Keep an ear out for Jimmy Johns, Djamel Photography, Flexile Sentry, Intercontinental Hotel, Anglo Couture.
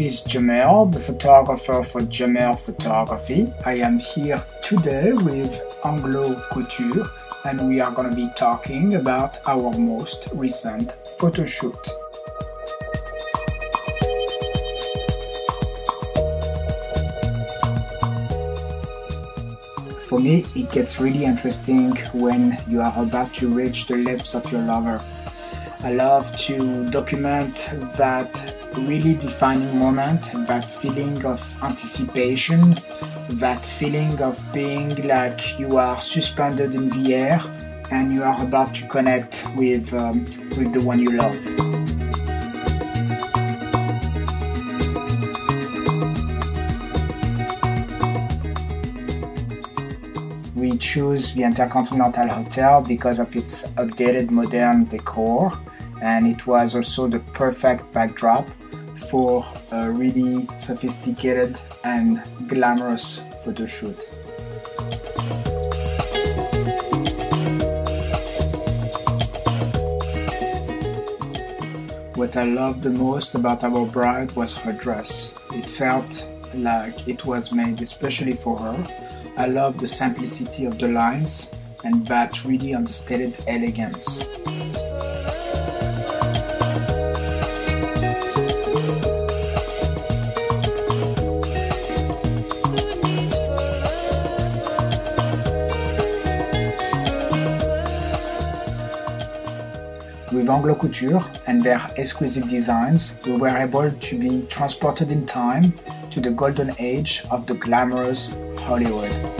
This is Djamel, the photographer for Djamel Photography. I am here today with Anglo Couture and we are going to be talking about our most recent photo shoot. For me, it gets really interesting when you are about to reach the lips of your lover. I love to document that really defining moment, that feeling of anticipation, that feeling of being like you are suspended in the air and you are about to connect with the one you love. We choose the Intercontinental Hotel because of its updated modern decor, and it was also the perfect backdrop for a really sophisticated and glamorous photo shoot. What I loved the most about our bride was her dress. It felt like it was made especially for her. I love the simplicity of the lines and that really understated elegance. With Anglo Couture and their exquisite designs, we were able to be transported in time to the golden age of the glamorous Hollywood.